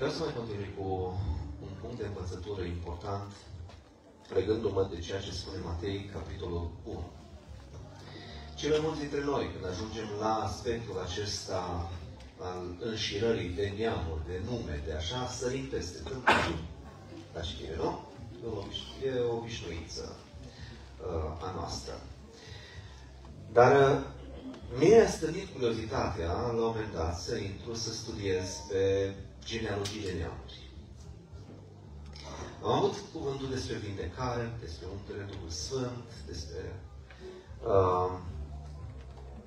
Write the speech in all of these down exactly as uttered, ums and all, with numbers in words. Vreau să mai continui cu un punct de învățătură important, pregându-mă de ceea ce spune Matei, capitolul unu. Cei mai mulți dintre noi, când ajungem la aspectul acesta al înșirării de neamuri, de nume, de așa, sărim peste tâmpul. Dar știe, nu? E o obișnuință a noastră. Dar mie a stârnit curiozitatea, la un moment dat, să intru să studiez pe genealogii de neamuri. Am avut cuvântul despre vindecare, despre umplere Duhul Sfânt, despre uh,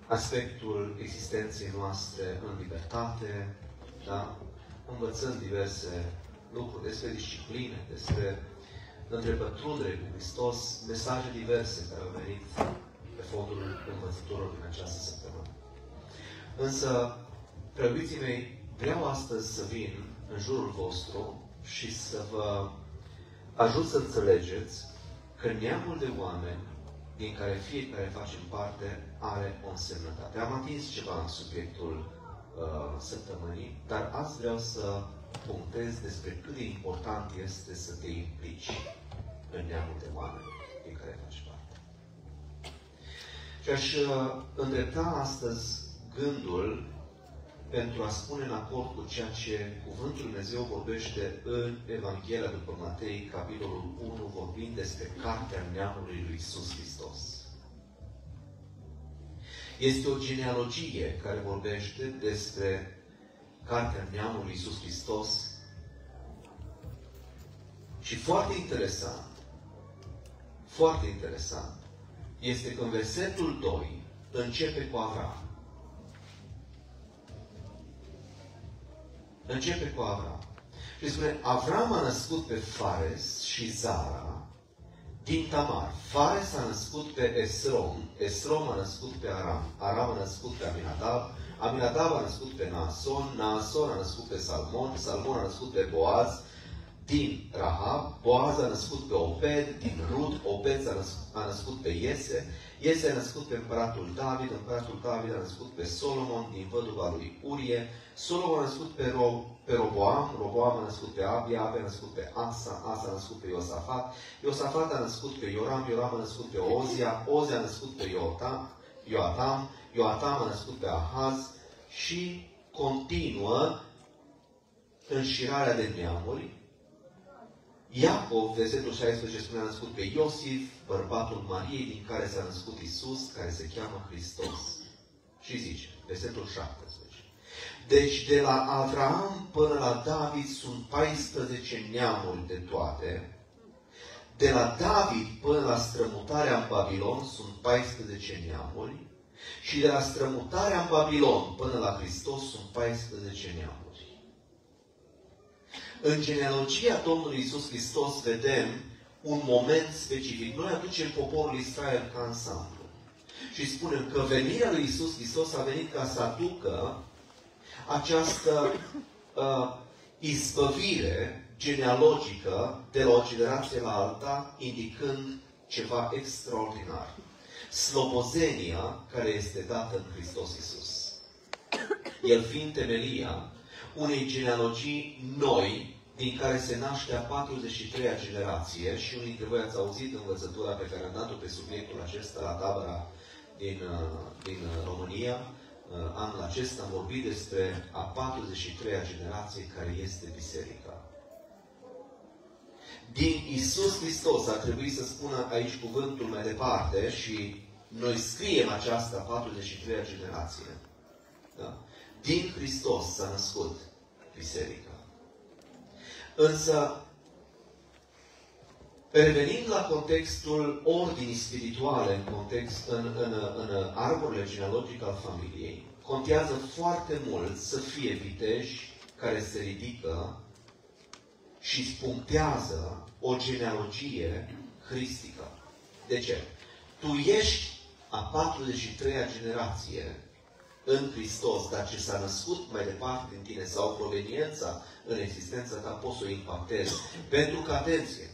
aspectul existenței noastre în libertate, da? Învățând diverse lucruri despre discipline, despre întrepătrundere cu Hristos, mesaje diverse care au venit pe fondul învățăturilor din această săptămână. Însă, preobiții mei, vreau astăzi să vin în jurul vostru și să vă ajut să înțelegeți că neamul de oameni din care fiecare facem parte are o însemnătate. Am atins ceva în subiectul uh, săptămânii, dar azi vreau să punctez despre cât de important este să te implici în neamul de oameni din care faci parte. Și aș uh, îndrepta astăzi gândul pentru a spune în acord cu ceea ce Cuvântul Dumnezeu vorbește în Evanghelia după Matei, capitolul unu, vorbind despre cartea neamului lui Iisus Hristos. Este o genealogie care vorbește despre cartea neamului Iisus Hristos și foarte interesant, foarte interesant, este că în versetul doi începe cu Avram. Începe cu Avram. Și spune, Avram a născut pe Fares și Zara din Tamar. Fares a născut pe Esrom, Esrom a născut pe Aram, Aram a născut pe Aminadav, Aminadav a născut pe Nason, Nason a născut pe Salmon, Salmon a născut pe Boaz din Rahab, Boaz a născut pe Obed din Rud, Obed a născut, a născut pe Iese, Iese a născut pe împăratul David, împăratul David a născut pe Solomon din văduva lui Urie, Solomon a născut pe, Ro, pe Roboam, Roboam a născut pe Abia, Abia a născut pe Asa, Asa a născut pe Iosafat, Iosafat a născut pe Ioram, Ioram a născut pe Ozia, Ozia a născut pe Iotam, Iotam, Iotam a născut pe Ahaz și continuă înșirarea de neamuri. Iacov, versetul șaisprezece, spune, a născut pe Iosif, bărbatul Mariei, din care s-a născut Isus, care se cheamă Hristos. Și zice, versetul șaptesprezece. Deci, de la Avram până la David sunt paisprezece neamuri de toate. De la David până la strămutarea în Babilon sunt paisprezece neamuri. Și de la strămutarea în Babilon până la Hristos sunt paisprezece neamuri. În genealogia Domnului Iisus Hristos vedem un moment specific. Noi aducem poporul Israel ca ansamblu. Și spunem că venirea lui Iisus Hristos a venit ca să aducă această uh, izbăvire genealogică de la o generație la alta, indicând ceva extraordinar. Slobozenia care este dată în Hristos Iisus. El fiind temelia unei genealogii noi, din care se naște a patruzeci și treia generație, și unii dintre voi ați auzit învățătura pe care am dat-o pe subiectul acesta la tabăra din, din România. Anul acesta am vorbit despre a patruzeci și treia generație care este biserica. Din Iisus Hristos a trebuit să spună aici cuvântul mai departe și noi scriem această patruzeci și treia generație. Da? Din Hristos s-a născut biserica. Însă, revenind la contextul ordinii spirituale, în, context, în, în, în arborele genealogic al familiei, contează foarte mult să fie viteji care se ridică și punctează o genealogie cristică. De ce? Tu ești a patruzeci și treia generație în Hristos, dar ce s-a născut mai departe în tine sau proveniența în existența ta, poți să o impactezi. Pentru că, atenție,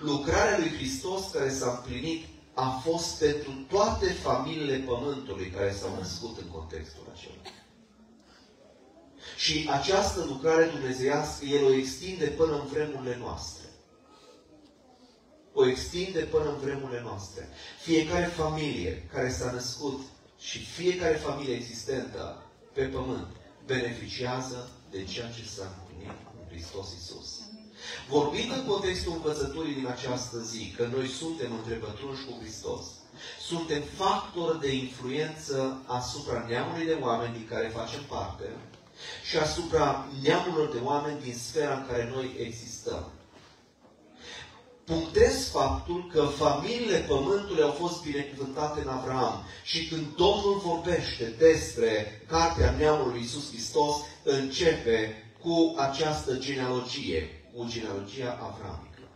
lucrarea lui Hristos care s-a împlinit a fost pentru toate familiile Pământului care s-au născut în contextul acela. Și această lucrare dumnezeiască, El o extinde până în vremurile noastre. O extinde până în vremurile noastre. Fiecare familie care s-a născut și fiecare familie existentă pe pământ beneficiază de ceea ce s-a împlinit în Hristos Iisus. Vorbind în contextul învățăturii din această zi, că noi suntem întrepătrunși cu Hristos, suntem factori de influență asupra neamului de oameni din care facem parte și asupra neamurilor de oameni din sfera în care noi existăm. Punctez faptul că familiile pământului au fost binecuvântate în Avram și când Domnul vorbește despre cartea neamului Iisus Hristos, începe cu această genealogie, cu genealogia avramică.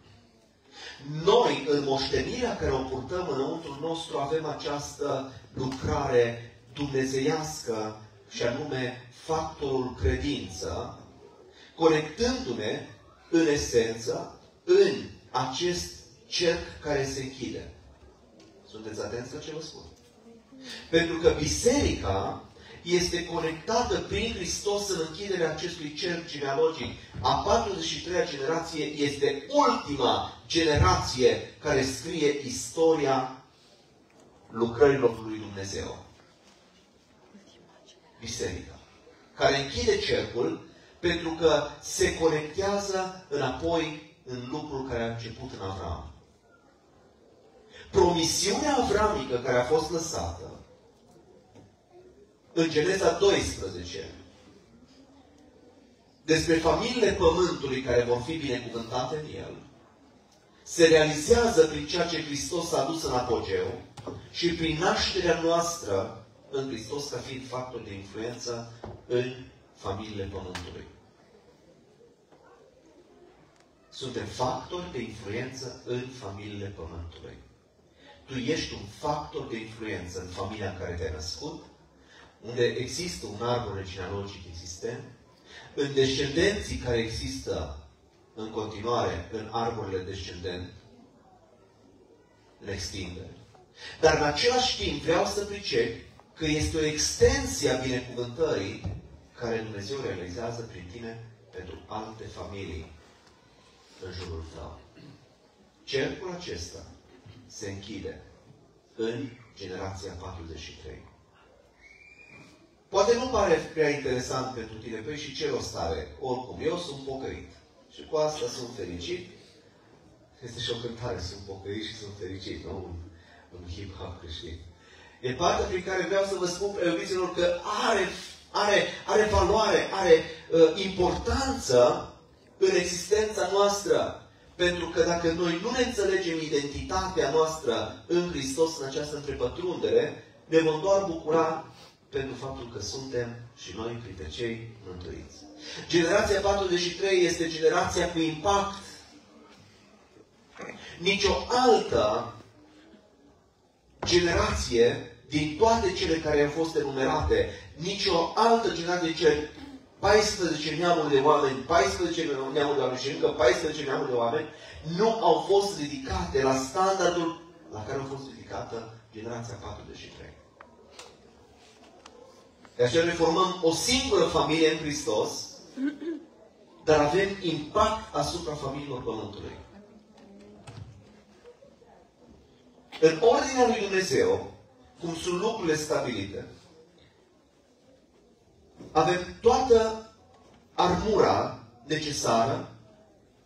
Noi, în moștenirea care o purtăm înăuntru nostru, avem această lucrare dumnezeiască și anume factorul credință, conectându-ne în esență în acest cerc care se închide. Sunteți atenți la ce vă spun? Pentru că biserica este conectată prin Hristos în închiderea acestui cerc genealogic. A patruzeci și treia generație este ultima generație care scrie istoria lucrărilor lui Dumnezeu. Biserica. Care închide cercul pentru că se conectează înapoi în lucrul care a început în Avram. Promisiunea avramică care a fost lăsată în Geneza doisprezece, despre familiile pământului care vor fi binecuvântate în el, se realizează prin ceea ce Hristos a adus în apogeu și prin nașterea noastră în Hristos ca fiind factor de influență în familiile pământului. Suntem factori de influență în familiile pământului. Tu ești un factor de influență în familia în care te-ai născut, unde există un arbore genealogic existent, în descendenții care există în continuare în arborele descendent, le extinde. Dar în același timp vreau să pricep că este o extensie a binecuvântării care Dumnezeu realizează prin tine pentru alte familii în jurul tău. Cercul acesta se închide în generația patruzeci și trei. Poate nu pare prea interesant pentru tine, păi și ce rost are? Oricum, eu sunt pocăit. Și cu asta sunt fericit. Este și o cântare, sunt pocăit și sunt fericit, nu? Un, un hip-hop creștin. E partea prin care vreau să vă spun, iubiților, că are, are, are valoare, are uh, importanță în existența noastră. Pentru că dacă noi nu ne înțelegem identitatea noastră în Hristos, în această întrepătrundere, ne vom doar bucura pentru faptul că suntem și noi printre cei mântuiți. Generația patruzeci și trei este generația cu impact. Nici o altă generație din toate cele care au fost enumerate, nici o altă generație din cele paisprezece neamuri de oameni, paisprezece neamuri de oameni și încă paisprezece neamuri de oameni, nu au fost ridicate la standardul la care au fost ridicată generația patruzeci și trei. De aceea ne formăm o singură familie în Hristos, dar avem impact asupra familiilor pământului. În ordinea lui Dumnezeu, cum sunt lucrurile stabilite, avem toată armura necesară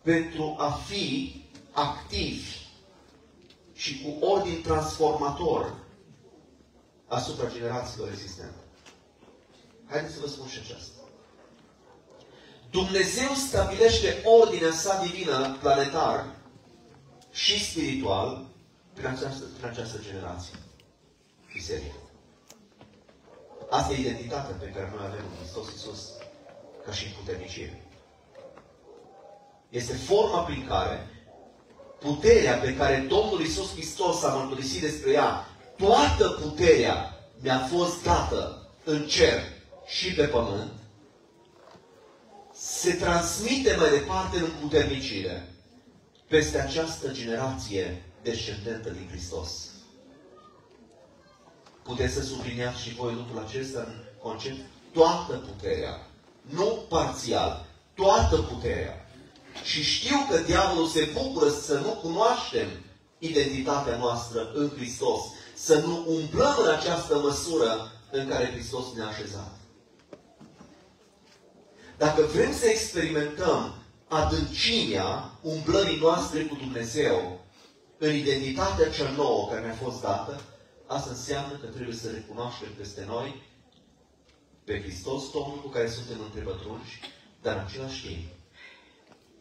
pentru a fi activi și cu ordin transformator asupra generațiilor existente. Haideți să vă spun și aceasta. Dumnezeu stabilește ordinea sa divină, planetar și spiritual, prin această, prin această generație. Biserică. Asta e identitatea pe care noi avem în Hristos Iisus ca și în puternicie. Este forma prin care puterea pe care Domnul Iisus Hristos a mărturisit despre ea, toată puterea mi-a fost dată în cer și pe pământ, se transmite mai departe în puternicire peste această generație descendentă din Hristos. Puteți să subliniați și voi lucrul acesta în concept? Toată puterea nu parțial. Toată puterea. Și știu că diavolul se bucură să nu cunoaștem identitatea noastră în Hristos. Să nu umplăm în această măsură în care Hristos ne-a așezat. Dacă vrem să experimentăm adâncimea umblării noastre cu Dumnezeu în identitatea cea nouă care ne-a fost dată, asta înseamnă că trebuie să recunoaștem peste noi pe Hristos, Domnul cu care suntem întrebătrunși, dar în același timp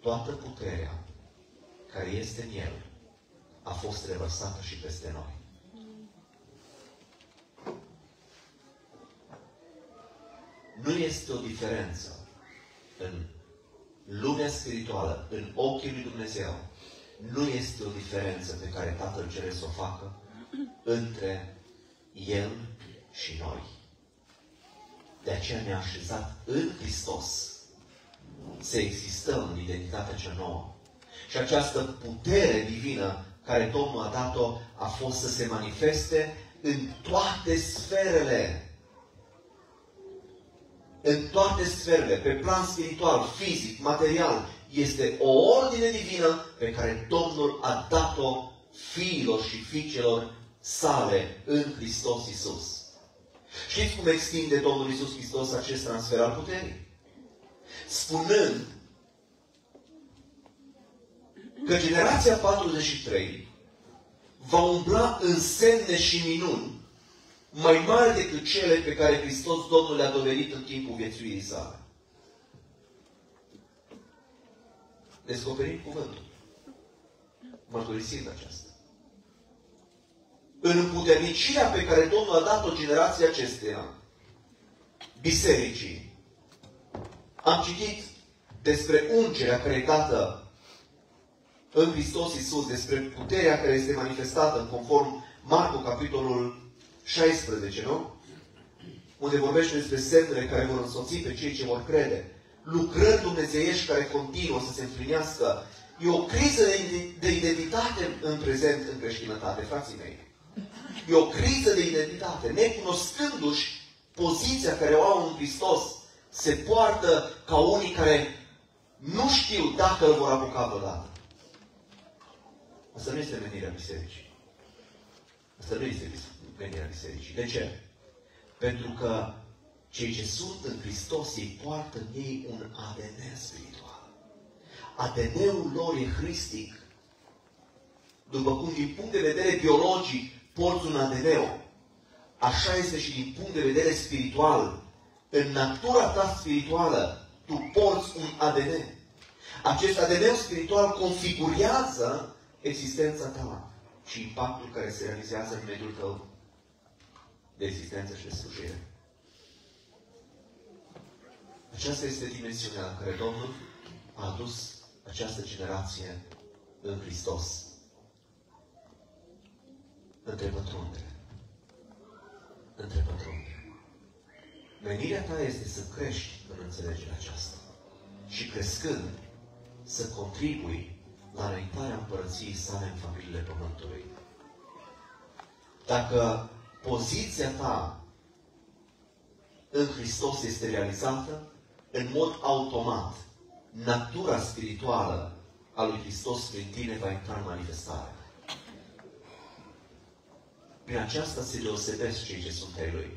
toată puterea care este în El a fost revărsată și peste noi. Nu este o diferență în lumea spirituală, în ochii lui Dumnezeu. Nu este o diferență pe care Tatăl cere să o facă între El și noi. De aceea ne-a așezat în Hristos să existăm în identitatea cea nouă. Și această putere divină care Domnul a dat-o a fost să se manifeste în toate sferele. În toate sferele, pe plan spiritual, fizic, material, este o ordine divină pe care Domnul a dat-o fiilor și fiicelor sale în Hristos Iisus. Știți cum extinde Domnul Iisus Hristos acest transfer al puterii? Spunând că generația patruzeci și trei va umbla în semne și minuni mai mari decât cele pe care Hristos Domnul le-a dovedit în timpul viețuirii sale. Descoperim cuvântul. Mărturisind aceasta. În împuternicirea pe care Domnul a dat-o generației acesteia, bisericii, am citit despre ungerea care e dată în Hristos Iisus, despre puterea care este manifestată conform Marcu, capitolul șaisprezece, nu? Unde vorbește despre semnele care vor însoți pe cei ce vor crede. Lucrări dumnezeiești care continuă să se împlinească. E o criză de identitate în prezent în creștinătate, frații mei. E o criză de identitate. Necunoscându-și poziția care o au în Hristos, se poartă ca unii care nu știu dacă îl vor apuca vreodată. Asta nu este menirea bisericii. Asta nu este bisericii. Venirea bisericii. De ce? Pentru că cei ce sunt în Hristos, ei poartă în ei un A D N spiritual. A D N-ul lor e hristic. După cum din punct de vedere biologic porți un A D N-ul, așa este și din punct de vedere spiritual. În natura ta spirituală tu porți un A D N. Acest A D N spiritual configurează existența ta și impactul care se realizează în mediul tău de existență și de slujire. Aceasta este dimensiunea în care Domnul a adus această generație în Hristos. Între pătrundere. Între pătrundere. Menirea ta este să crești în înțelegerea aceasta. Și crescând, să contribui la înaintarea împărăției sale în familiile Pământului. Dacă poziția ta în Hristos este realizată, în mod automat, natura spirituală a lui Hristos prin tine va intra în manifestare. Prin aceasta se deosebesc cei ce sunt ai Lui.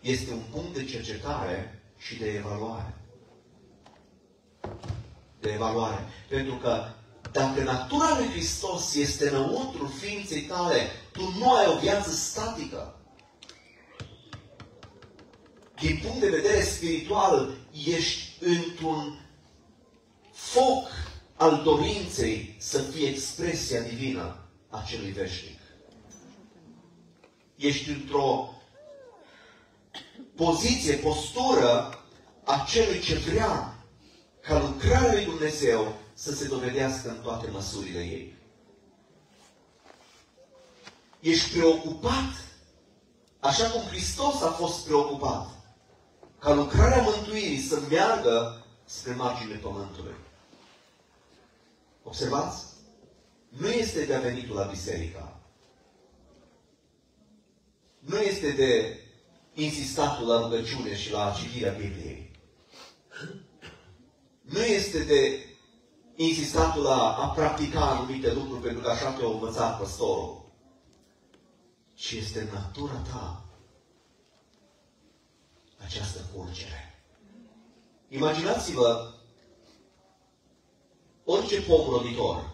Este un punct de cercetare și de evaluare. De evaluare. Pentru că dacă natura lui Hristos este înăuntru ființei tale, tu nu ai o viață statică. Din punct de vedere spiritual, ești într-un foc al dorinței să fii expresia divină a celui veșnic. Ești într-o poziție, postură a celui ce vrea ca lucrarea lui Dumnezeu să se dovedească în toate măsurile ei. Ești preocupat, așa cum Hristos a fost preocupat, ca lucrarea mântuirii să meargă spre marginile Pământului. Observați? Nu este de-a venitul la biserică. Nu este de insistatul la rugăciune și la citirea Bibliei. Nu este de insistatul la a practica anumite lucruri pentru că așa te-a învățat păstorul. Și este natura ta această curgere. Imaginați-vă orice pom roditor.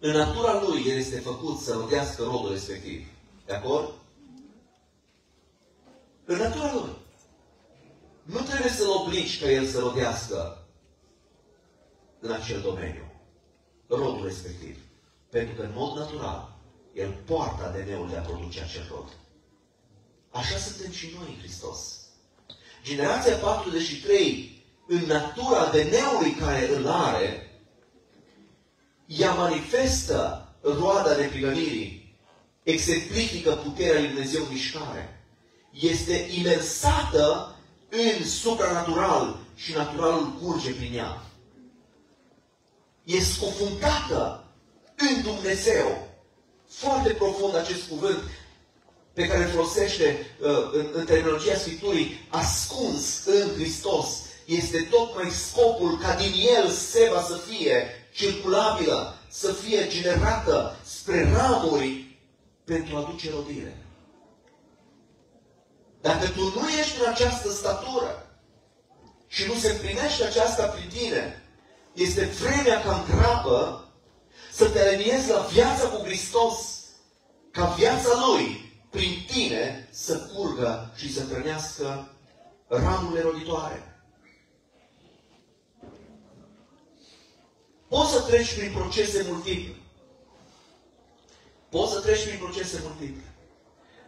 În natura lui, el este făcut să rodească rodul respectiv. De acord? În natura lui. Nu trebuie să-l obligi pe el să rodească în acel domeniu rodul respectiv. Pentru că, în mod natural, el poartă A D N-ul de a produce acel rod. Așa suntem și noi în Hristos. Generația patruzeci și trei, în natura A D N-ului care îl are, ea manifestă roada neprihănirii, exemplifică puterea lui Dumnezeu în mișcare. Este imersată în supranatural și naturalul curge prin ea. Este scufundată în Dumnezeu. Foarte profund acest cuvânt pe care îl folosește în, în terminologia Scripturii, ascuns în Hristos. Este tocmai scopul ca din el seva să fie circulabilă, să fie generată spre ramuri pentru a aduce rodire. Dacă tu nu ești în această statură și nu se împlinește aceasta prin tine, este vremea ca în grabă să te aliniezi la viața cu Hristos, ca viața Lui prin tine să curgă și să hrănească ramurile roditoare. Poți să treci prin procese multiple. Poți să treci prin procese multiple.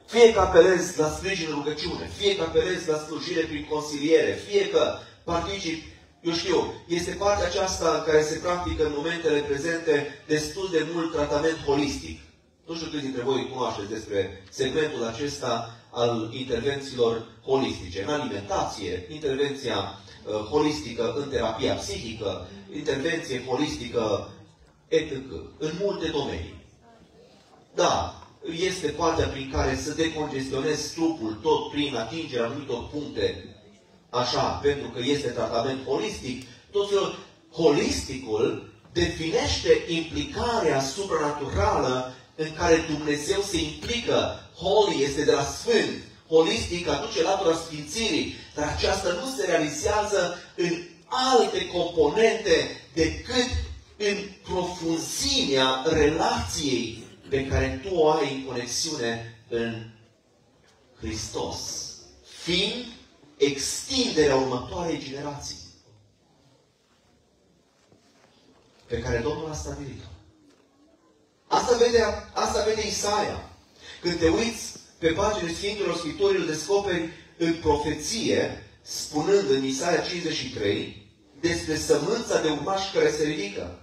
Fie că apelezi la sprijin în rugăciune, fie că apelezi la slujire prin consiliere, fie că participi, eu știu, este partea aceasta care se practică în momentele prezente destul de mult tratament holistic. Nu știu câți dintre voi cunoașteți despre segmentul acesta al intervențiilor holistice. În alimentație, intervenția holistică în terapia psihică, intervenție holistică et cetera. În multe domenii. Da, este partea prin care să decongestionezi trupul tot prin atingerea anumitor puncte, așa, pentru că este tratament holistic. Tot felul, holisticul definește implicarea supranaturală în care Dumnezeu se implică. Holy este de la sfânt. Holistic aduce latura sfințirii, dar aceasta nu se realizează în alte componente decât în profunzimea relației pe care tu o ai în conexiune în Hristos, fiind extinderea următoarei generații pe care Domnul a stabilit-o. Asta vede, asta vede Isaia. Când te uiți pe paginile Sfintelor Scripturii, îl descoperi în profeție, spunând în Isaia cincizeci și trei, despre sămânța de urmași care se ridică.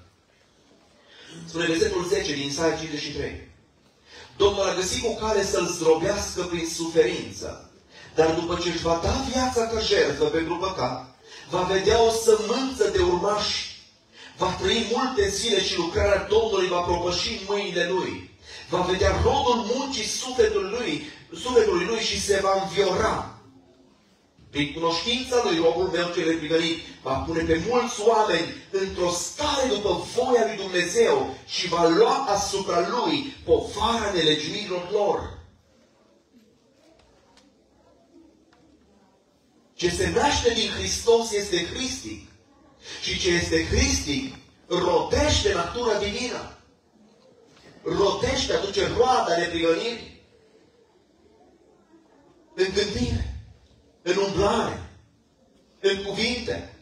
Spune versetul zece din Isaia cincizeci și trei. Domnul a găsit cu cale să-l zdrobească prin suferință, dar după ce își va da viața ca jertfă pentru păcat, va vedea o sămânță de urmași. Va trăi multe zile și lucrarea Domnului va propăși în mâinile lui. Va vedea rodul muncii sufletului lui, sufletului lui și se va înviora. Prin cunoștința lui, robul meu cel neprihănit va pune pe mulți oameni într-o stare după voia lui Dumnezeu și va lua asupra lui povara nelegiuirilor lor. Ce se naște din Hristos este hristic. Și ce este hristic rodește natura divină. Rodește, aduce roada neprihănirii în gândire, în umblare, în cuvinte,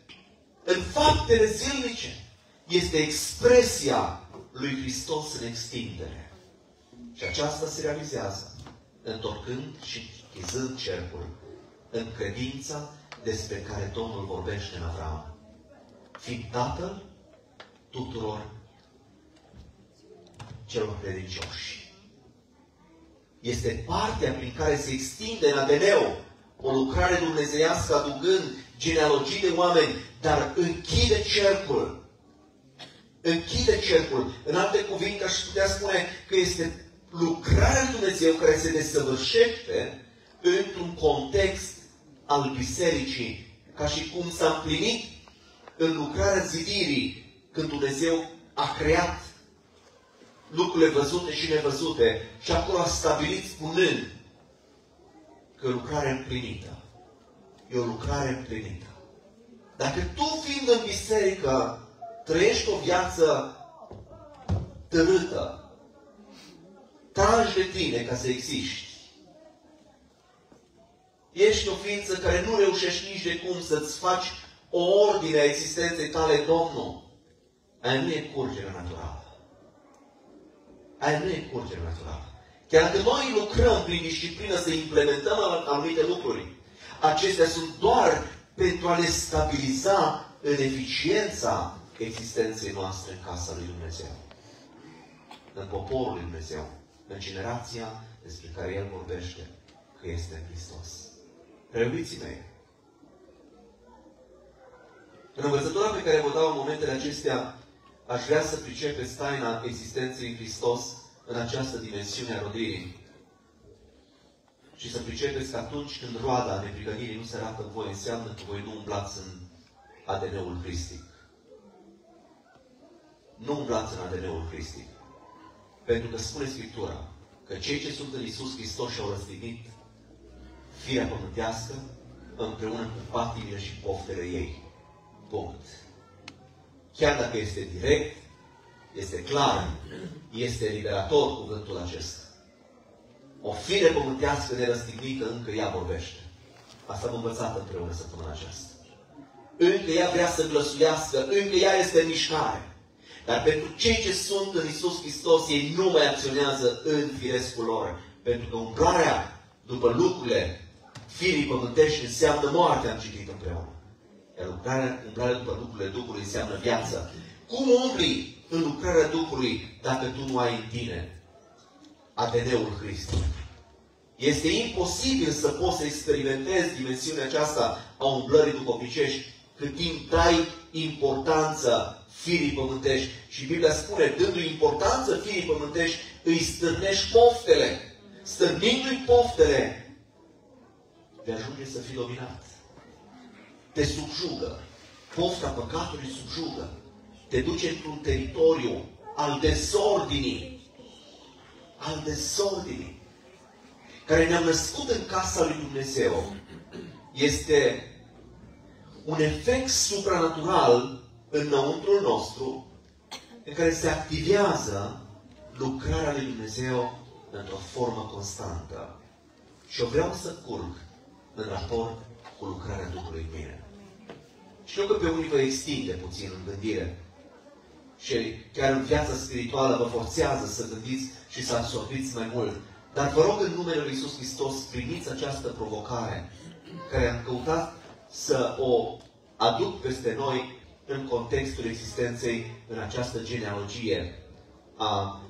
în faptele zilnice. Este expresia lui Hristos în extindere. Și aceasta se realizează întorcând și închizând cercul în credința despre care Domnul vorbește în Avram. Fiind Tatăl tuturor celor religioși. Este partea prin care se extinde în A D N-ul o lucrare dumnezeiască aducând genealogii de oameni, dar închide cercul. Închide cercul. În alte cuvinte aș putea spune că este lucrarea lui Dumnezeu care se desăvârșește într-un context al bisericii, ca și cum s-a împlinit în lucrarea zidirii, când Dumnezeu a creat lucrurile văzute și nevăzute și acolo a stabilit spunând că lucrarea împlinită e o lucrare împlinită. Dacă tu, fiind în biserică, trăiești o viață tărâtă, tragi de tine ca să existi, ești o ființă care nu reușești nici de cum să-ți faci o ordine a existenței tale, Domnul, aia nu e curgerea naturală. Aia nu e curgerea naturală. Chiar când noi lucrăm prin disciplină să implementăm anumite lucruri, acestea sunt doar pentru a le stabiliza în eficiența existenței noastre în casa lui Dumnezeu, în poporul lui Dumnezeu, în generația despre care El vorbește că este Hristos. Preobiții mei, în învățătura pe care vă dau în momentele acestea, aș vrea să pricepeți taina existenței în Hristos în această dimensiune a rodirii. Și să pricepeți că atunci când roada neprihănirii nu se arată în voi, înseamnă că voi nu umblați în A D N-ul cristic. Nu umblați în A D N-ul cristic. Pentru că spune Scriptura că cei ce sunt în Iisus Hristos și-au răstignit firea pământească împreună cu patimile și poftele ei. Punct. Chiar dacă este direct, este clar, este liberator cuvântul acesta. O fire pământească nerăstignită încă ea vorbește. Asta am învățat împreună săptămâna aceasta. Încă ea vrea să glăsuiască, încă ea este în mișcare. Dar pentru cei ce sunt în Iisus Hristos, ei nu mai acționează în firescul lor. Pentru că umblarea după lucrurile firii pământești înseamnă moarte, am citit împreună. Iar umblarea, umblarea după lucrurile Duhului înseamnă viață. Cum umbli în lucrarea Duhului dacă tu nu ai în tine A D N-ul Hristos? Este imposibil să poți să experimentezi dimensiunea aceasta a umblării duhovnicești cât timp dai importanță firii pământești. Și Biblia spune, dându-i importanță firii pământești, îi stârnești poftele. Stârnindu-i poftele, te ajunge să fii dominat. Te subjugă. Pofta păcatului subjugă. Te duce într-un teritoriu al desordinii. Al desordinii, care ne-a născut în casa lui Dumnezeu, este un efect supranatural înăuntrul nostru, în care se activează lucrarea lui Dumnezeu într-o formă constantă. Și eu vreau să curg în raport cu lucrarea Duhului în mine. Știu că pe unii vă extinde puțin în gândire. Și chiar în viața spirituală vă forțează să gândiți și să absorbiți mai mult. Dar vă rog în numele Lui Iisus Hristos, primiți această provocare care am căutat să o aduc peste noi în contextul existenței, în această genealogie a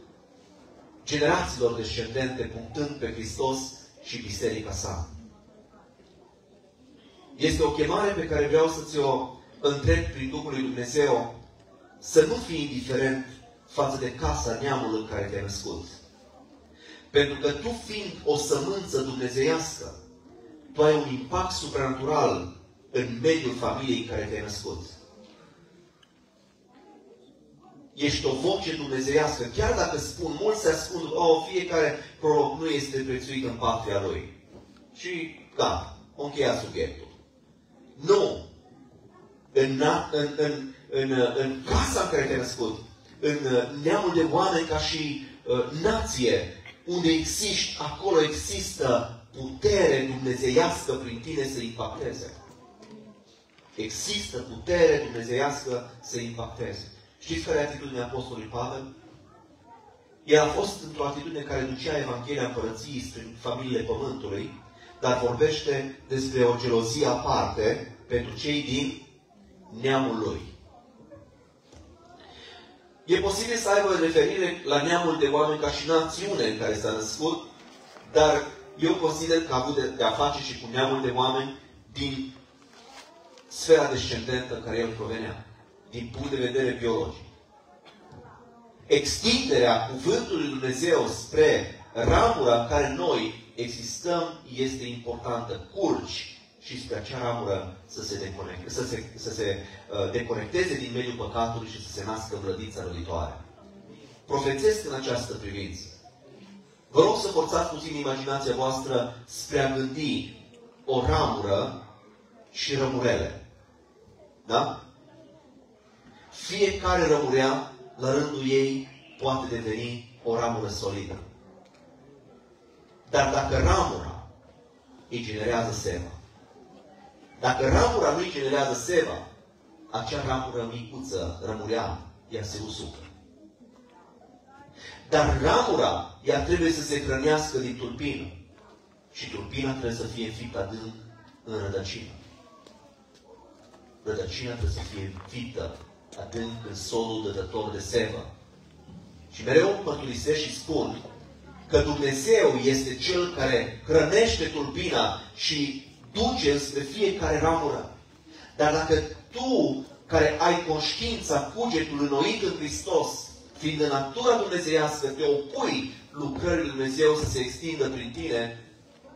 generațiilor descendente, punctând pe Hristos și Biserica sa. Este o chemare pe care vreau să ți-o întreb prin Duhul lui Dumnezeu, să nu fii indiferent față de casa, neamul în care te-ai născut. Pentru că tu, fiind o sămânță dumnezeiască, tu ai un impact supranatural în mediul familiei în care te-ai născut. Ești o voce dumnezeiască, chiar dacă spun, mulți se ascund, oh, fiecare proroc nu este prețuit în patria lui. Și, da, o încheia subiectul. Nu! În, în, în În, în casa în care te-ai născut, în neamul de oameni ca și uh, nație, unde existi, acolo există putere dumnezeiască prin tine să impacteze. Există putere dumnezeiască să impacteze. Știți care e atitudinea Apostolului Pavel? El a fost într-o atitudine care ducea Evanghelia Împărăției spre familiile Pământului, dar vorbește despre o gelozie aparte pentru cei din neamul lui. E posibil să aibă referire la neamul de oameni ca și națiune în care s-a născut, dar eu consider că a avut de a face și cu neamul de oameni din sfera descendentă în care el provenea, din punct de vedere biologic. Extinderea cuvântului Dumnezeu spre ramura în care noi existăm este importantă. Curgi și spre acea ramură să se, deconecte, să se, să se uh, deconecteze din mediul păcatului și să se nască vrădița răditoare. Profețesc în această privință. Vă rog să forțați puțin imaginația voastră spre a gândi o ramură și rămurele. Da? Fiecare rămurea, la rândul ei, poate deveni o ramură solidă. Dar dacă ramura îi generează seva, dacă ramura nu îi generează seva, acea ramură micuță, rămurea, ea se usucă. Dar ramura, ea trebuie să se hrănească din tulpină. Și tulpina trebuie să fie înfiptă adânc în rădăcină. Rădăcina trebuie să fie înfiptă adânc în solul dătător de sevă. Și mereu mărturisesc și spun că Dumnezeu este Cel care hrănește tulpina și duce spre fiecare ramură. Dar dacă tu, care ai conștiința cugetului înnoit în Hristos, fiind de natura dumnezeiască, te opui lucrării Dumnezeu să se extindă prin tine,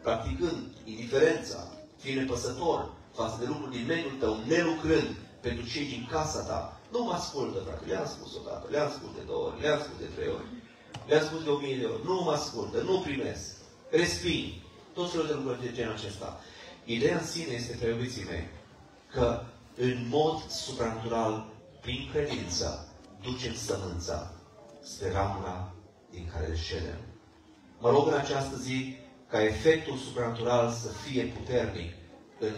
practicând indiferența, fiind nepăsător față de lucruri din mediul tău, nelucrând pentru cei din casa ta. Nu mă ascultă, frate. Le-am spus o dată, le-am spus de două ori, le-am spus de trei ori, le-am spus de o mie de ori. Nu mă ascultă, nu primesc, resping. Tot felul de lucruri de genul acesta. Ideea în sine este, prea iubiții mei, că în mod supranatural, prin credință, ducem sămânța spre ramura din care ședem. Mă rog în această zi ca efectul supranatural să fie puternic în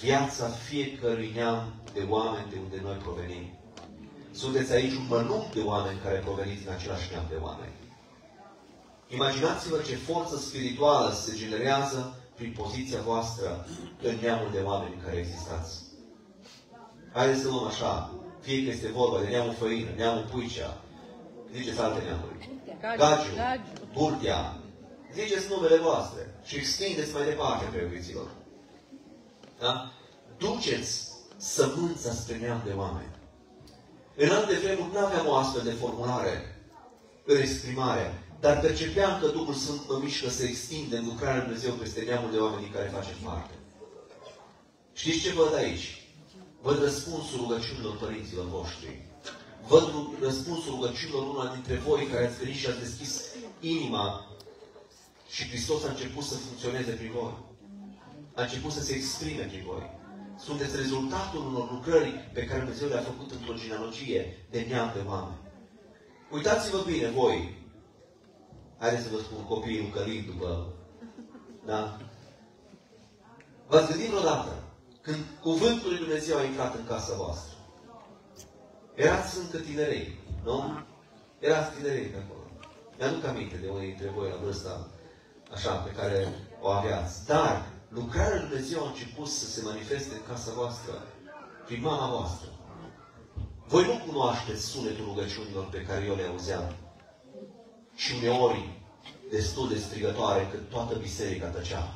viața fiecărui neam de oameni de unde noi provenim. Sunteți aici un mănânc de oameni care proveniți din același neam de oameni. Imaginați-vă ce forță spirituală se generează prin poziția voastră în neamul de oameni în care existați. Haideți să luăm așa, fie că este vorba de neamul Făină, neamul Puicea, ziceți alte neamuri, Gagiu, Burtea, ziceți numele voastre și extindeți mai departe, preuviților. Da? Duceți sămânța spre neam de oameni. În alte vremuri nu aveam o astfel de formulare în exprimare, dar percepeam că Duhul Sfânt mă mișcă să extinde în lucrarea Lui Dumnezeu peste neamul de oameni din care facem parte. Știți ce văd aici? Văd răspunsul rugăciunilor părinților voștri. Văd răspunsul rugăciunilor una dintre voi care ați venit și ați deschis inima și Hristos a început să funcționeze prin voi. A început să se exprime prin voi. Sunteți rezultatul unor lucrări pe care Dumnezeu le-a făcut într-o genealogie de neam de oameni. Uitați-vă bine voi. Haideți să vă spun copiii călind după... Da? V-ați gândit vreodată când Cuvântul lui Dumnezeu a intrat în casa voastră. Erați încă tinerei, nu? Erați tinerei pe acolo. Mi-aduc aminte de unii dintre voi la vârsta așa pe care o aveați. Dar lucrarea lui Dumnezeu a început să se manifeste în casa voastră, prin mama voastră. Voi nu cunoașteți sunetul rugăciunilor pe care eu le auzeam. Și uneori destul de strigătoare că toată biserica tăcea.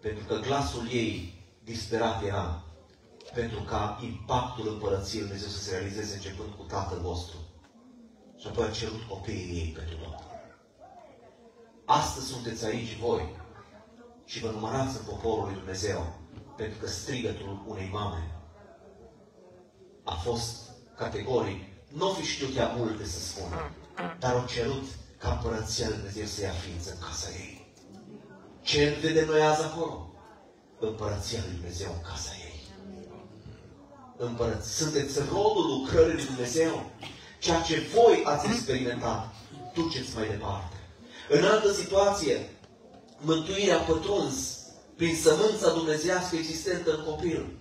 Pentru că glasul ei disperat era. Pentru ca impactul Împărăției Lui Dumnezeu să se realizeze începând cu Tatăl vostru. Și apoi a cerut copiii ei pentru Domnul. Astăzi sunteți aici voi și vă numărați în poporul Lui Dumnezeu pentru că strigătul unei mame a fost categoric. Nu fi știut ea multe să spună, dar au cerut ca Împărăția Lui Dumnezeu să ia ființă în casa ei. Ce vedem noi azi acolo? Împărăția Lui Dumnezeu în casa ei. Împărăți. Sunteți rodul lucrării Lui Dumnezeu. Ceea ce voi ați experimentat, duceți mai departe. În altă situație, mântuirea a pătruns prin sămânța dumnezeiască existentă în copil.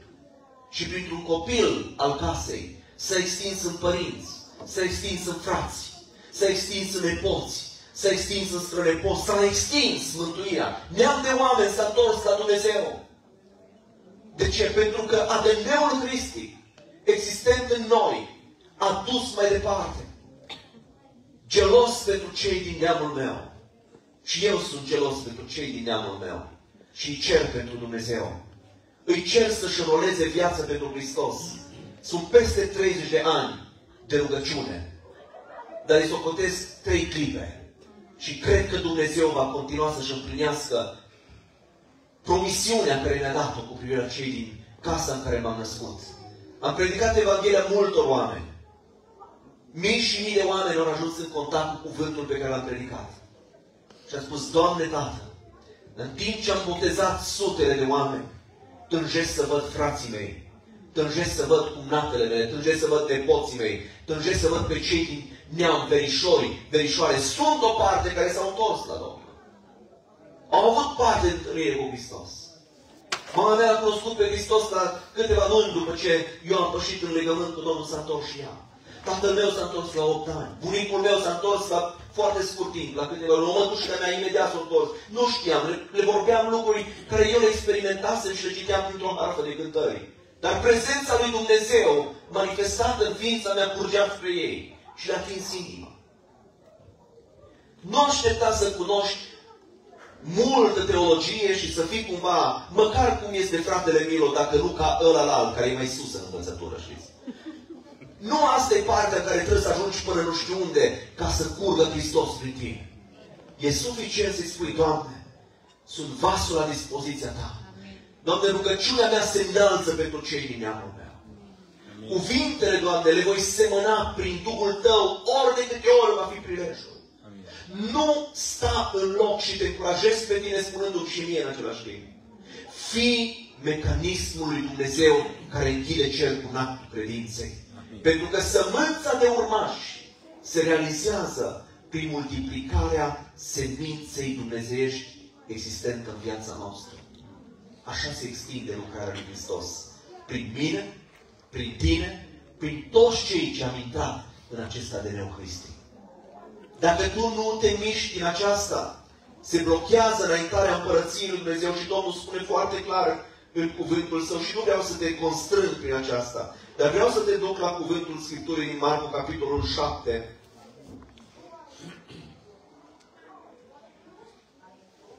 Și printr-un copil al casei, s-a extins în părinți, s-a extins în frați, s-a extins în nepoți, s-a extins în strănepoți, s-a extins mântuirea. Neam de oameni s-a întors la Dumnezeu. De ce? Pentru că A D N-ul Hristic, existent în noi, a dus mai departe. Gelos pentru cei din neamul meu. Și eu sunt gelos pentru cei din neamul meu. Și îi cer pentru Dumnezeu. Îi cer să-și înroleze viața pentru Hristos. Sunt peste treizeci de ani de rugăciune. Dar îi socotesc trei clipe. Și cred că Dumnezeu va continua să-și împlinească promisiunea care ne-a dat-o cu privire la cei din casa în care m-am născut. Am predicat Evanghelia multor oameni. Mii și mii de oameni au ajuns în contact cu cuvântul pe care l-am predicat. Și am spus, Doamne Tată, în timp ce am botezat sutele de oameni, tânjesc să văd frații mei, tânjesc să văd cumnatele mele, tânjesc să văd nepoții mei, tânjesc să văd pe cei din neam, verișori, verișoare. Sunt o parte care s-au întors la Domnul. Au avut parte de întâlnire cu Hristos. Mama mea a cunoscut pe Hristos la câteva luni după ce eu am pășit în legământ cu Domnul, s-a întors și ea. Tatăl meu s-a întors la opt ani. Bunicul meu s-a întors la foarte scurt timp, la câteva luni. Mătușca mea imediat s-a întors. Nu știam, le vorbeam lucruri care eu le experimentasem și le citeam dintr-o hartă de cântări. Dar prezența lui Dumnezeu, manifestată în ființa mea, curgea spre ei și le-a atins inima. Nu aștepta să cunoști multă teologie și să fii cumva, măcar cum este fratele Milo, dacă nu ca ălălalt, care e mai sus în învățătură, știți? Nu asta e partea care trebuie să ajungi până nu știu unde, ca să curgă Hristos prin tine. E suficient să-i spui, Doamne, sunt vasul la dispoziția Ta. Amin. Doamne, rugăciunea mea se înalță pentru cei din neamul meu. Amin. Cuvintele, Doamne, le voi semăna prin Duhul Tău, ori de câte ori va fi prilejul. Amin. Nu sta în loc și te încurajezi pe tine spunându-mi și mie în același timp. Fii mecanismul lui Dumnezeu care închide cel cu un act credinței. Pentru că sămânța de urmași se realizează prin multiplicarea seminței dumnezeiești existentă în viața noastră. Așa se extinde lucrarea lui Hristos. Prin mine, prin tine, prin toți cei ce am intrat în acest A D N-ul Hristii. Dacă tu nu te miști din aceasta, se blochează înaintarea împărăției lui Dumnezeu și Domnul spune foarte clar în cuvântul Său și nu vreau să te constrâng prin aceasta. Dar vreau să te duc la cuvântul Scripturii din Marcu, capitolul șapte.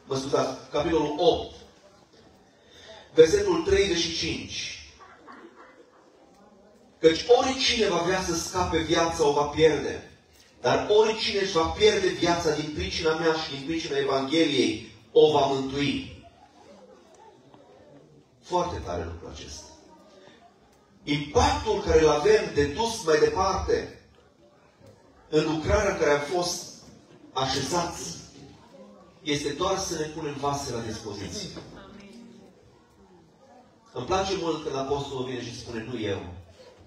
Mă scuzați, capitolul opt. Versetul treizeci și cinci. Căci oricine va vrea să scape viața o va pierde, dar oricine își va pierde viața din pricina mea și din pricina Evangheliei o va mântui. Foarte tare lucrul acesta. Impactul care îl avem de dus mai departe în lucrarea care a fost așezați este doar să ne punem vase la dispoziție. Îmi place mult când apostolul vine și spune nu eu,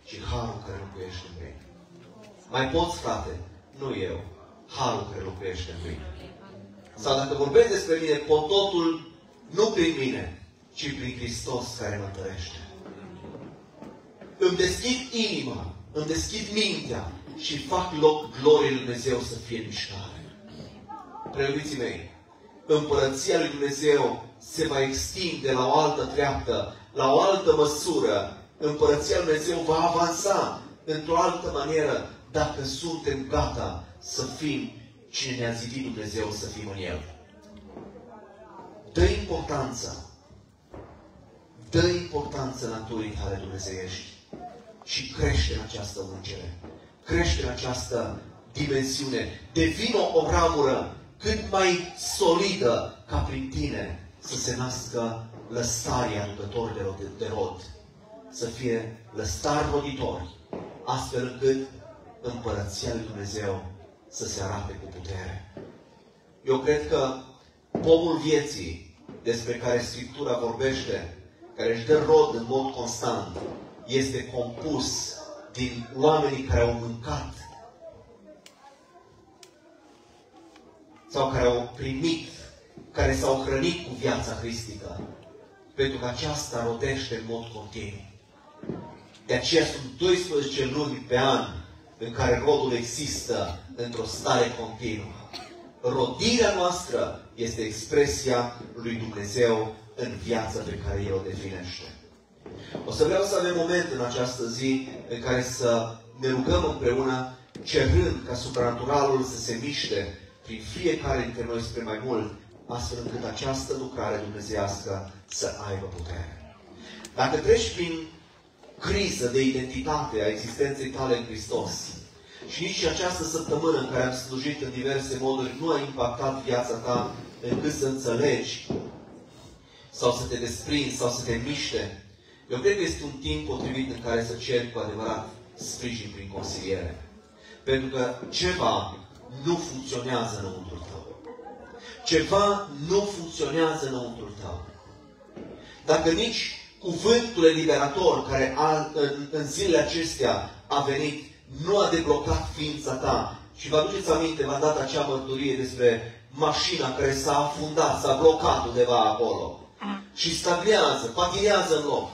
ci harul care locuiește în mine. Mai poți, frate? Nu eu. Harul care locuiește în mine. Sau dacă vorbesc despre mine, pot totul nu prin mine, ci prin Hristos care mă întărește. Îmi deschid inima, îmi deschid mintea și fac loc gloriei lui Dumnezeu să fie în mișcare. Preluiții mei, împărăția lui Dumnezeu se va extinde la o altă treaptă, la o altă măsură. Împărăția lui Dumnezeu va avansa într-o altă manieră dacă suntem gata să fim cine ne-a zidit Dumnezeu să fim în El. Dă importanță, dă importanță naturii tale dumnezeiești. Și crește în această ungere. Crește în această dimensiune. Devină o ramură cât mai solidă ca prin tine să se nască lăstarii aducători de rod, de rod. Să fie lăstari roditori. Astfel încât împărăția lui Dumnezeu să se arate cu putere. Eu cred că pomul vieții despre care Scriptura vorbește, care își dă rod în mod constant, este compus din oamenii care au mâncat sau care au primit, care s-au hrănit cu viața hristică. Pentru că aceasta rodește în mod continuu. De aceea sunt douăsprezece luni pe an în care rodul există într-o stare continuă. Rodirea noastră este expresia lui Dumnezeu în viața pe care El o definește. O să vreau să avem moment în această zi în care să ne rugăm împreună, cerând ca supranaturalul să se miște prin fiecare dintre noi spre mai mult, astfel încât această lucrare dumnezeiască să aibă putere. Dacă treci prin criză de identitate a existenței tale în Hristos Și nici această săptămână în care am slujit în diverse moduri nu a impactat viața ta încât să înțelegi sau să te desprinzi sau să te miște. Eu cred că este un timp potrivit în care să ceri cu adevărat sprijin prin consiliere. Pentru că ceva nu funcționează înăuntrul tău. Ceva nu funcționează înăuntrul tău. Dacă nici cuvântul eliberator care a, în, în zilele acestea a venit, nu a deblocat ființa ta. Și vă aduceți aminte, v-am dat acea mărturie despre mașina care s-a afundat, s-a blocat undeva acolo. Și stagnează, patinează în loc.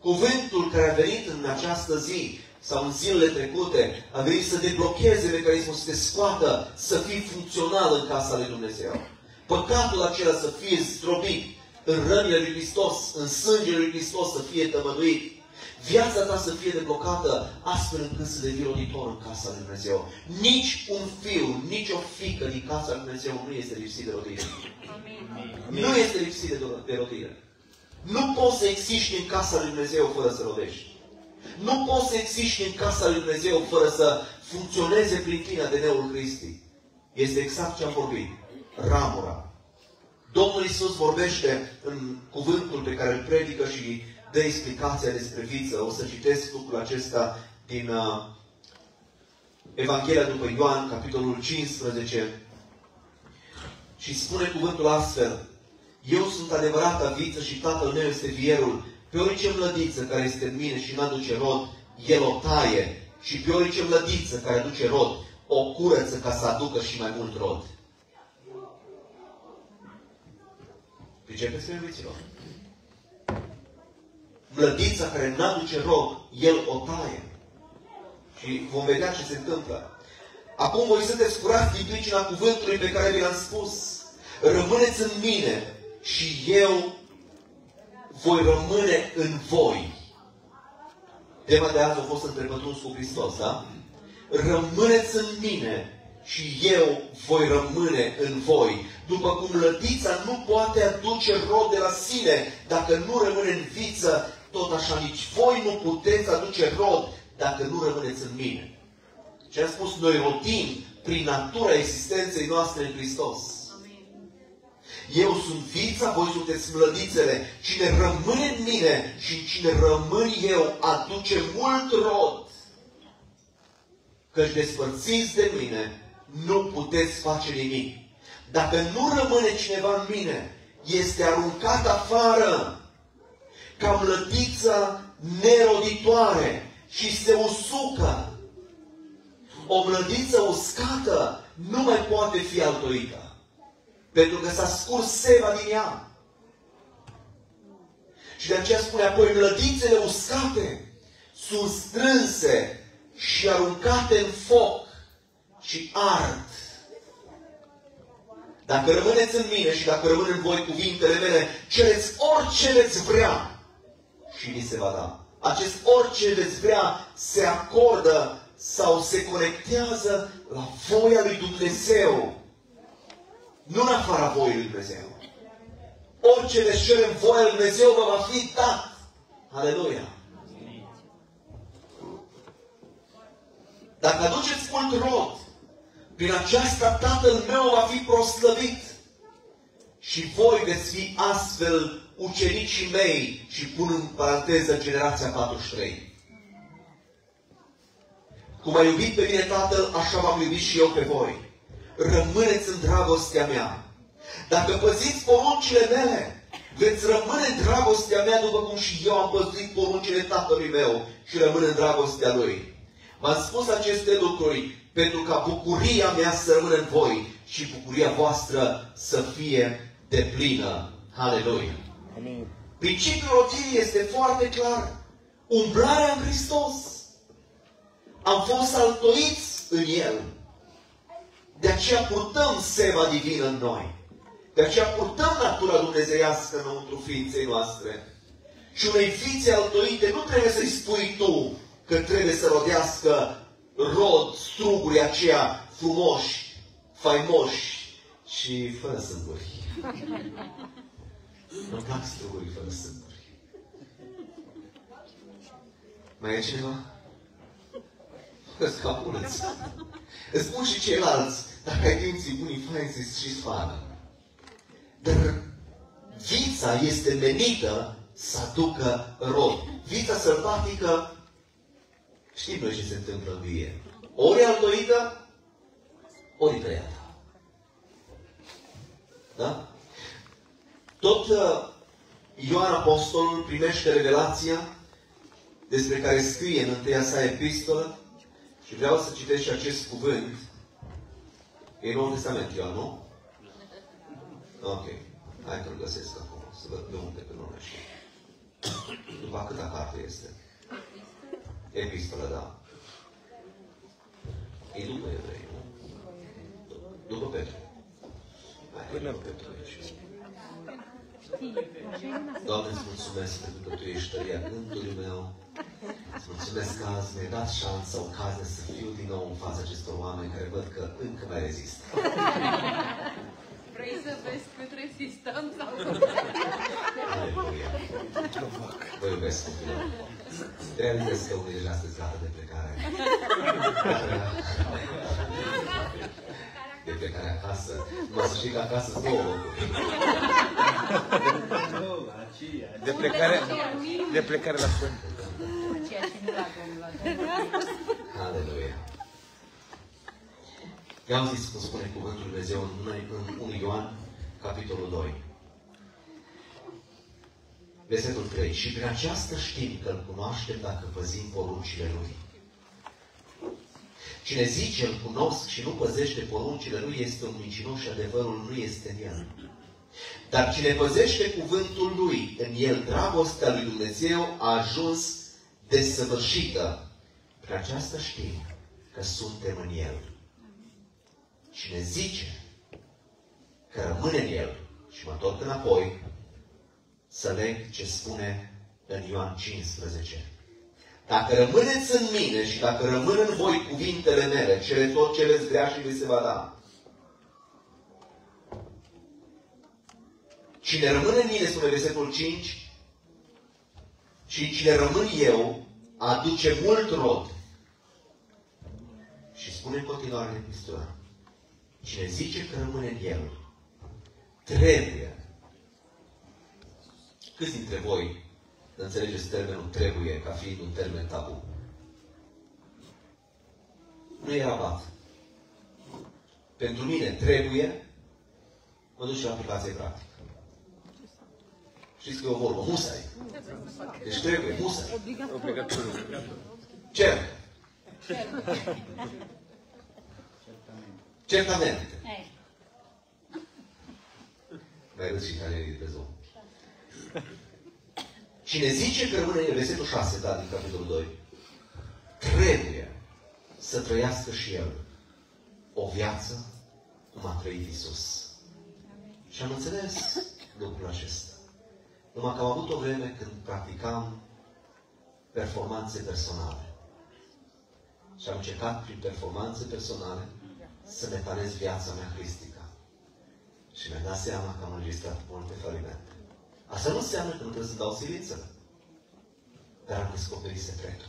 Cuvântul care a venit în această zi sau în zilele trecute a venit să deblocheze mecanismul, să te scoată, să fii funcțional în casa lui Dumnezeu. Păcatul acela să fie zdrobit în rănile lui Hristos, în sângele lui Hristos să fie tămăduit. Viața ta să fie deblocată astfel încât să devii roditor în casa lui Dumnezeu. Nici un fiu, nici o fiică din casa lui Dumnezeu nu este lipsit de rodire. Amin. Nu este lipsit de rodire. Nu poți să existi în casa lui Dumnezeu fără să rodești. Nu poți să existi în casa lui Dumnezeu fără să funcționeze prin tine A D N-ul Hristii. Este exact ce am vorbit. Ramura. Domnul Iisus vorbește în cuvântul pe care îl predică și dă explicația despre viță. O să citesc lucrul acesta din uh, Evanghelia după Ioan, capitolul cincisprezece. Și spune cuvântul astfel: Eu sunt adevărata viță și Tatăl meu este vierul. Pe orice mlădiță care este în mine și n-aduce rod, El o taie. Și pe orice mlădiță care aduce rod, o curăță ca să aducă și mai mult rod. Pricepeți-mi, iubiților? Mlădița care n-aduce rod, El o taie. Și vom vedea ce se întâmplă. Acum voi sunteți curați din pricina cuvântului pe care vi l-am spus. Rămâneți în mine și eu voi rămâne în voi. Tema de azi a fost întrebătuns cu Hristos, da? Rămâneți în mine și eu voi rămâne în voi. După cum lădița nu poate aduce rod de la sine dacă nu rămâne în viță, tot așa nici voi nu puteți aduce rod dacă nu rămâneți în mine. Ce am spus, noi rodim prin natura existenței noastre în Hristos. Eu sunt vița, voi sunteți mlădițele. Cine rămâne în mine și cine rămân eu aduce mult rod. Căci despărțiți de mine, nu puteți face nimic. Dacă nu rămâne cineva în mine, este aruncat afară ca mlădița neroditoare și se usucă. O mlădiță uscată nu mai poate fi altoită. Pentru că s-a scurs seva din ea. Și de aceea spune apoi, mlădițele uscate sunt strânse și aruncate în foc și ard. Dacă rămâneți în mine și dacă rămân în voi cuvintele mele, cereți orice veți vrea și vi se va da. Acest orice veți vrea se acordă sau se conectează la voia lui Dumnezeu. Nu în afara voii lui Dumnezeu. Orice veți cere în voia lui Dumnezeu vă va fi dat. Aleluia! Dacă aduceți mult rod, prin aceasta Tatăl meu va fi proslăvit. Și voi veți fi astfel ucenicii mei. Și pun în paranteză generația patruzeci și trei. Cum m-a iubit pe mine Tatăl, așa v-am iubit și eu pe voi. Rămâneți în dragostea mea. Dacă păziți poruncile mele, veți rămâne în dragostea mea, după cum și eu am păzit poruncile Tatălui meu și rămân în dragostea Lui. V-am spus aceste lucruri pentru ca bucuria mea să rămână în voi și bucuria voastră să fie deplină. Aleluia! Amin. Principiul rodirii este foarte clar. Umblarea în Hristos. Am fost altoiți în El. De aceea purtăm seva divină în noi. De aceea purtăm natura dumnezeiască înăuntru ființei noastre. Și unei ființe altoite nu trebuie să-i spui tu că trebuie să rodească rod strugurii aceia frumoși, faimoși și fără sâmburi. Nu-mi plac strugurii fără sâmburi. Mai e cineva? Îți capulăți. Îți spun și ceilalți, dacă ai dinții bunii, fă-i zis și sfană. Dar vița este menită să aducă rod. Vița sălbatică, știm noi ce se întâmplă cu ei. Ori altoită, ori tăiată. Da? Tot Ioan Apostolul primește revelația despre care scrie în întâia sa epistolă și vreau să citesc și acest cuvânt. E Noul Testament, Ioan, nu? Ok. Hai că îl găsesc acum. Să văd de unde, că nu mai știu. După câta carte este? Epistola, da. E după evrei, nu? După Petru. Hai, după Petru aici. Doamne, îți mulțumesc pentru că Tu ești tăria gândului meu. Îți mulțumesc că azi mi-ai dat șansa, ocazia să fiu din nou în fața acestor oameni care văd că încă mai rezistă. Vrei să vezi cât rezistăm sau cum? Aleluia. Vă iubesc copilor. Realizez că unul ești astăzi gata de plecare. De plecare acasă. Mă să știi că acasă sunt două locuri. De plecare, de plecare la Sfânt. Aleluia. I-am zis cum spune Cuvântul Lui Dumnezeu în unu Ioan, capitolul doi. Versetul trei. Și prin aceasta știm că Îl cunoaștem dacă păzim poruncile Lui. Cine zice Îl cunosc și nu păzește poruncile Lui este un mincinos și adevărul nu este în el. Dar cine păzește cuvântul Lui, în el dragostea Lui Dumnezeu a ajuns desăvârșită. Prin aceasta știm că suntem în el. Cine zice că rămâne în el, și mă întorc înapoi, să leg ce spune în Ioan cincisprezece. Dacă rămâneți în mine și dacă rămân în voi cuvintele mele, cele tot ce veți vrea și vi se va da. Cine rămâne în mine, spune versetul cinci, și cine rămân eu, aduce mult rod. Și spune în continuare în epistola. Cine zice că rămâne în el, trebuie. Câți dintre voi înțelegeți termenul trebuie ca fiind un termen tabu? Nu e rabat. Pentru mine trebuie, mă duc și la aplicație practică. Știți că e o vorbă, musai. Deci trebuie, musai. Obligatoriu. Cer. Certamente. Mai râs și care pe zonă. Cine zice că rămâne în versetul șase, da, din capitolul doi, trebuie să trăiască și el o viață cum a trăit Isus. Și am înțeles lucrul acesta. Numai că am avut o vreme când practicam performanțe personale. Și am încercat prin performanțe personale să metanez viața mea cristică. Și mi-am dat seama că am înregistrat multe falimente. Asta nu înseamnă că nu trebuie să dau siliță. Dar am descoperit secretul.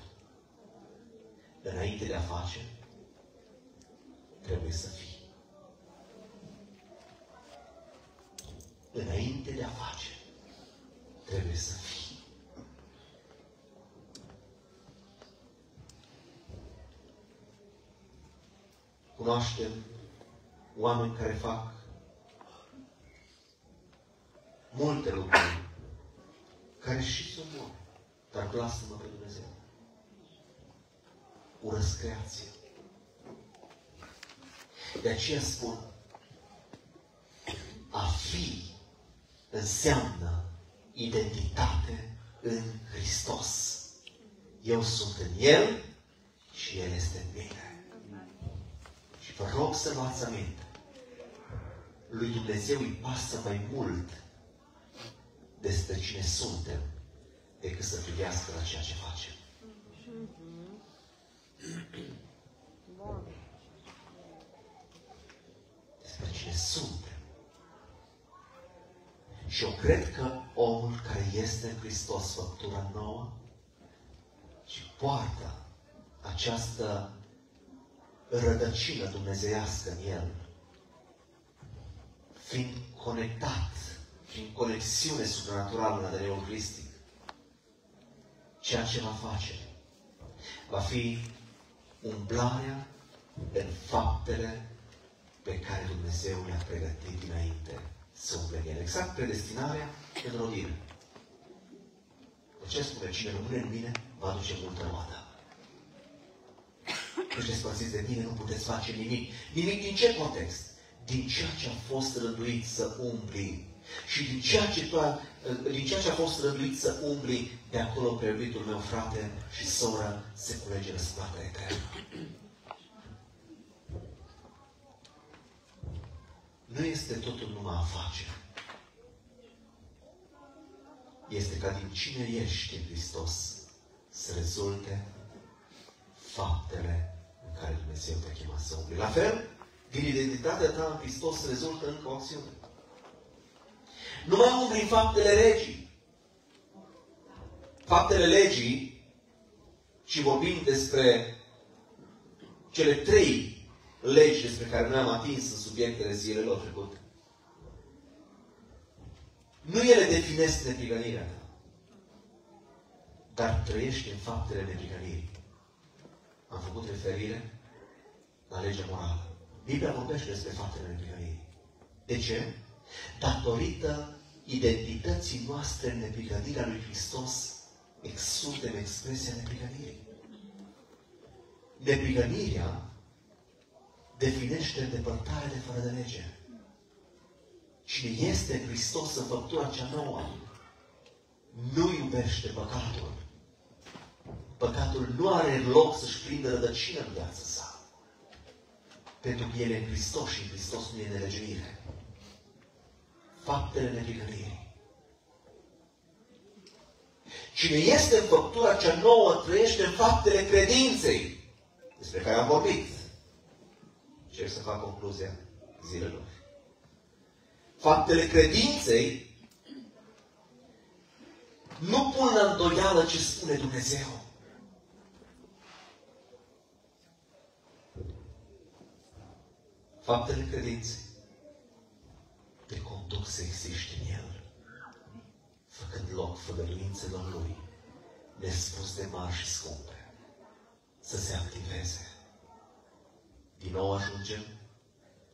Înainte de a face, trebuie să fii. Înainte de a face, trebuie să fii. Cunoaștem oameni care fac multe lucruri, care și sunt bune, dar lasă-mă pe Dumnezeu. Urăsc creația. De aceea spun, a fi înseamnă identitate în Hristos. Eu sunt în el și el este în mine. Și vă rog să luați aminte. Lui Dumnezeu îi pasă mai mult despre cine suntem decât să privească la ceea ce facem. Despre cine suntem. Și eu cred că omul care este în Hristos, făptura nouă, și poartă această rădăcină dumnezeiască în el, fiind conectat prin conexiune supranaturală la adevărul cristic, ceea ce va face va fi umblarea în faptele pe care Dumnezeu le-a pregătit dinainte să umble în ele. Exact predestinarea în rodire. De ce spune? Cine rămâne în mine va aduce multă roadă. Deci despărțiți de mine, nu puteți face nimic. Nimic din ce context? Din ceea ce a fost rânduit să umbli. Și din ceea ce, toa, din ceea ce a fost rânduit să umbli, de acolo preobitul meu frate și soră se culege răsplata eternă. Nu este totul numai afacere. Este ca din cine ești în Hristos să rezulte faptele în care Dumnezeu te-a chemat să umbli. La fel, din identitatea ta în Hristos rezultă încă o acțiune. Nu mai umbli în faptele legii. Faptele legii, și vorbim despre cele trei legi despre care noi am atins în subiectele zilelor trecute. Nu ele definesc neprihănirea ta, dar trăiești în faptele neprihănirii. Am făcut referire la legea morală. Biblia vorbește despre faptele neprihănirii. De ce? Datorită identității noastre în neprihănirea lui Hristos, exsuntem expresia neprihănirii. Neprihănirea definește îndepărtarea de fără de lege. Cine este în Hristos în făptura cea nouă, nu iubește păcatul. Păcatul nu are loc să-și prindă rădăcină în viața sa. Pentru că el e în Hristos și în Hristos nu e nelegiuire. Faptele neprihănirii. Cine este în făptura cea nouă trăiește în faptele credinței, despre care am vorbit. Cer să fac concluzia zilelor. Faptele credinței nu pun la îndoială ce spune Dumnezeu. Faptele credinței te conduc să existi în el, făcând loc făgăduințelor lui, nespus de mari și scumpe, să se activeze. Din nou ajungem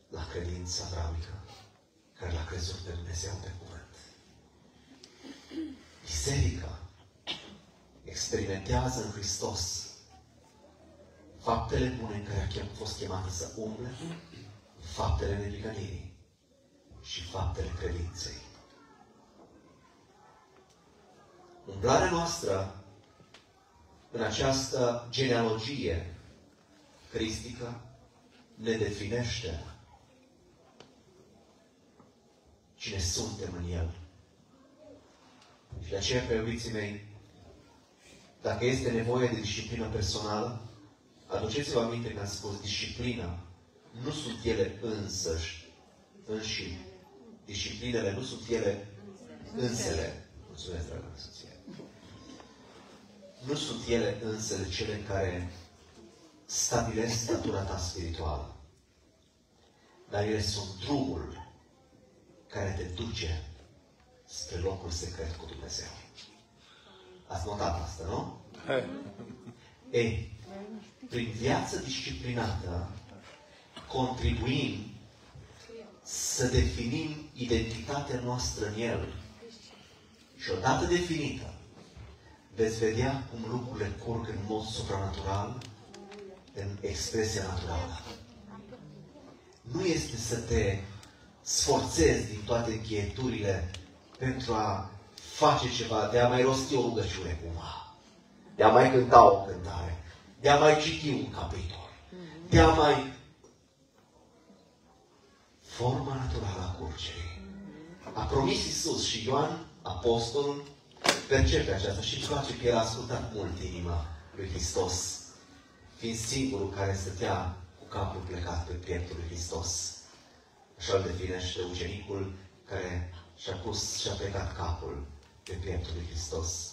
la credința avramică, care l-a crezut pe Dumnezeu pe cuvânt. Biserica experimentează în Hristos faptele bune în care a fost chemată să umble, faptele neprihănirii și faptele credinței. Umblarea noastră în această genealogie cristică ne definește cine suntem în el. Și de aceea, pe iubiții mei, dacă este nevoie de disciplină personală, aduceți-vă aminte că am spus, disciplina nu sunt ele însăși, înși. Disciplinele nu sunt ele însele. Mulțumesc, dragă mea soție. Nu sunt ele însele cele care stabilesc natura ta spirituală. Dar ele sunt drumul care te duce spre locul secret cu Dumnezeu. Ați notat asta, nu? Ei, prin viață disciplinată contribuim să definim identitatea noastră în el. Și odată definită, veți vedea cum lucrurile curg în mod supranatural, în expresia naturală. Nu este să te sforțezi din toate încheieturile pentru a face ceva, de a mai rosti o rugăciune cumva, de a mai cânta o cântare, de a mai citi un capitol, de a mai... Forma naturală a curgerii. A promis Isus și Ioan, apostolul, percepe aceasta și își face că el a ascultat mult inima lui Hristos, fiind singurul care stătea cu capul plecat pe pieptul lui Hristos. Așa îl definește ucenicul care și-a pus și-a plecat capul pe pieptul lui Hristos.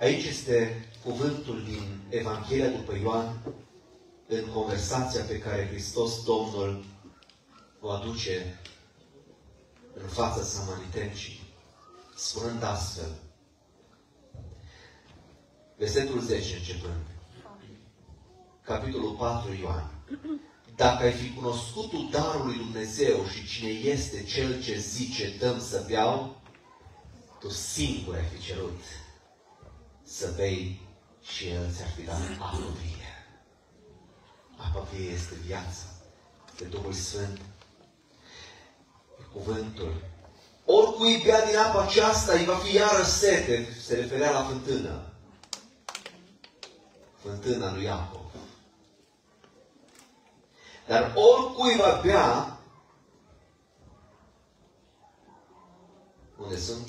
Aici este cuvântul din Evanghelia după Ioan, în conversația pe care Hristos Domnul o aduce în fața samaritencii, spunând astfel, versetul zece începând, capitolul patru Ioan. Dacă ai fi cunoscut tu darul lui Dumnezeu și cine este cel ce zice, dăm să beau, tu singur ai fi cerut să bei și El ți-ar fi dat apă vie. Apa vie este viața de Duhul Sfânt, cuvântul. Oricui bea din apa aceasta, îi va fi iară sete. Se referea la fântână. Fântâna lui Iacov. Dar oricui va bea, unde sunt?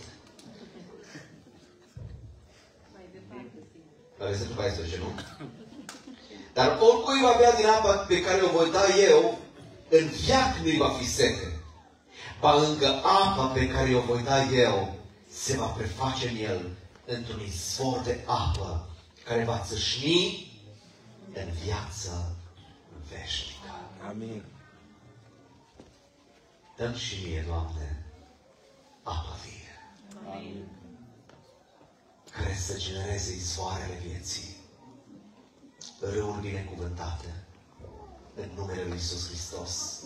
La versetul paisprezece, nu? Dar oricui va bea din apa pe care o voi da eu, în veac nu-i va fi sete. Ba încă apa pe care o voi da eu se va preface în el într-un izvor de apă care va țâșni în viață veșnică. Amin. Dă-mi și mie, Doamne, apă vie. Amin. Care să genereze izvoarele vieții, râuri binecuvântate, în numele lui Iisus Hristos.